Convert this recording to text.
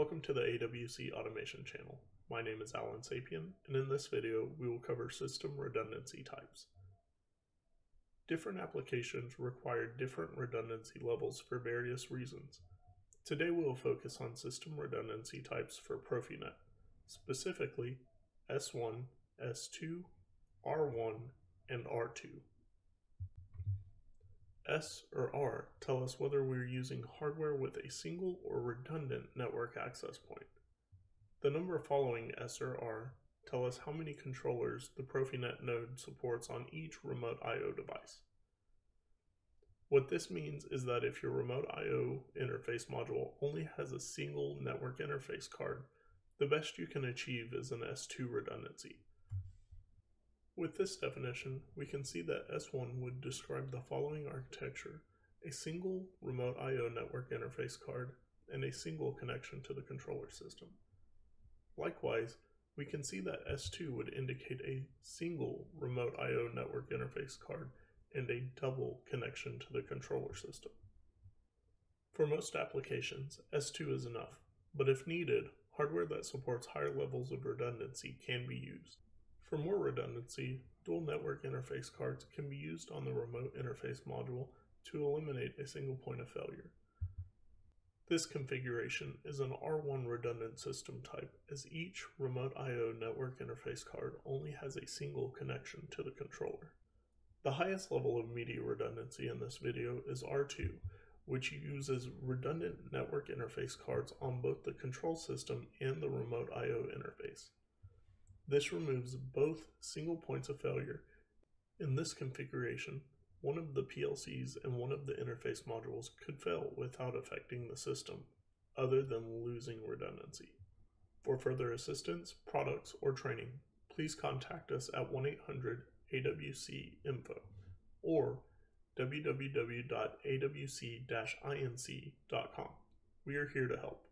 Welcome to the AWC Automation channel. My name is Alan Sapien, and in this video we will cover system redundancy types. Different applications require different redundancy levels for various reasons. Today we will focus on system redundancy types for PROFINET, specifically S1, S2, R1, and R2. S or R tell us whether we're using hardware with a single or redundant network access point. The number following S or R tell us how many controllers the PROFINET node supports on each remote I/O device. What this means is that if your remote I/O interface module only has a single network interface card, the best you can achieve is an S2 redundancy. With this definition, we can see that S1 would describe the following architecture: a single remote I/O network interface card and a single connection to the controller system. Likewise, we can see that S2 would indicate a single remote I/O network interface card and a double connection to the controller system. For most applications, S2 is enough, but if needed, hardware that supports higher levels of redundancy can be used. For more redundancy, dual network interface cards can be used on the remote interface module to eliminate a single point of failure. This configuration is an R1 redundant system type, as each remote I/O network interface card only has a single connection to the controller. The highest level of media redundancy in this video is R2, which uses redundant network interface cards on both the control system and the remote I/O interface. This removes both single points of failure. In this configuration, one of the PLCs and one of the interface modules could fail without affecting the system, other than losing redundancy. For further assistance, products, or training, please contact us at 1-800-AWC-INFO or www.awc-inc.com. We are here to help.